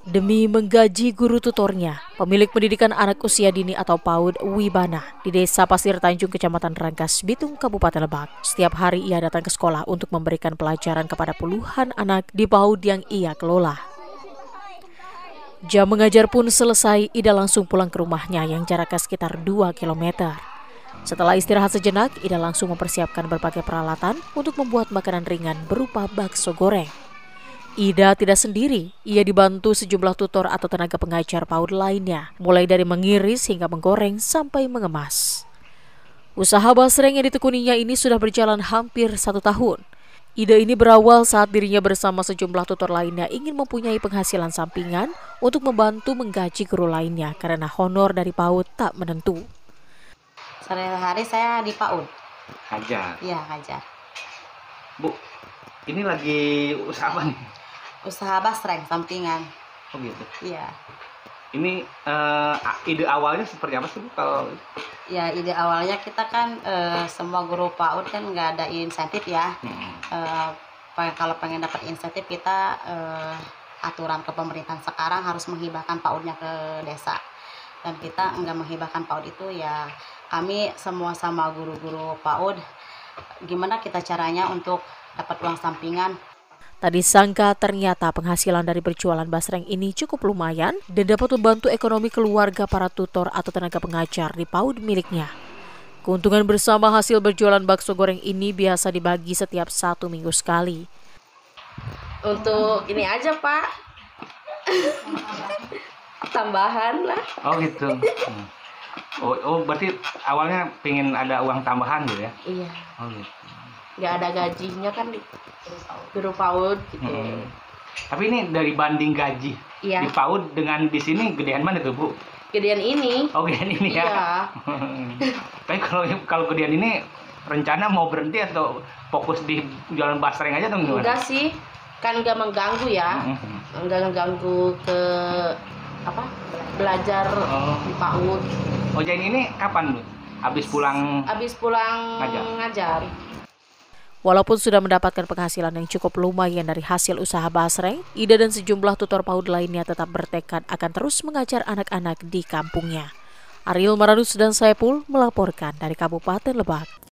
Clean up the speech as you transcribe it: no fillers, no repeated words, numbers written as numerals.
Demi menggaji guru tutornya, pemilik pendidikan anak usia dini atau PAUD Wibana di Desa Pasir Tanjung, Kecamatan Rangkasbitung, Kabupaten Lebak. Setiap hari ia datang ke sekolah untuk memberikan pelajaran kepada puluhan anak di PAUD yang ia kelola. Jam mengajar pun selesai, Ida langsung pulang ke rumahnya yang jaraknya sekitar 2 km. Setelah istirahat sejenak, Ida langsung mempersiapkan berbagai peralatan untuk membuat makanan ringan berupa bakso goreng. Ida tidak sendiri, ia dibantu sejumlah tutor atau tenaga pengajar PAUD lainnya, mulai dari mengiris hingga menggoreng sampai mengemas. Usaha basreng yang ditekuninya ini sudah berjalan hampir 1 tahun. Ide ini berawal saat dirinya bersama sejumlah tutor lainnya ingin mempunyai penghasilan sampingan untuk membantu menggaji guru lainnya karena honor dari PAUD tak menentu. Sehari-hari saya di PAUD. Hajar? Iya, hajar. Bu, ini lagi usaha apa nih? Usaha basreng sampingan. Oh gitu. Iya. Ini ide awalnya seperti apa sih, Bu? Kalau ya ide awalnya kita kan semua guru PAUD kan nggak ada insentif ya. Kalau pengen dapat insentif kita aturan ke pemerintahan sekarang harus menghibahkan PAUDnya ke desa. Dan kita nggak menghibahkan PAUD itu ya. Kami semua sama guru-guru PAUD. Gimana kita caranya untuk dapat uang sampingan? Tak disangka ternyata penghasilan dari berjualan basreng ini cukup lumayan dan dapat membantu ekonomi keluarga para tutor atau tenaga pengajar di PAUD miliknya. Keuntungan bersama hasil berjualan bakso goreng ini biasa dibagi setiap 1 minggu sekali. Untuk ini aja, Pak. Tambahan lah. Oh gitu. Oh berarti awalnya pengen ada uang tambahan gitu ya? Iya. Oh gitu. Nggak ada gajinya kan di guru PAUD gitu. Tapi ini dari banding gaji iya. Di PAUD dengan di sini gedean mana tuh, Bu? Gedean ini. Oh, gedean ini ya. Iya. Tapi kalau gedean ini rencana mau berhenti atau fokus di jualan basreng aja atau gimana? Enggak sih, kan nggak mengganggu ya. Nggak mengganggu ke apa belajar di PAUD. Oh, jadi ini kapan, Bu? Habis pulang ngajar. Walaupun sudah mendapatkan penghasilan yang cukup lumayan dari hasil usaha basreng, Ida dan sejumlah tutor PAUD lainnya tetap bertekad akan terus mengajar anak-anak di kampungnya. Ariel Maradus dan Saipul melaporkan dari Kabupaten Lebak.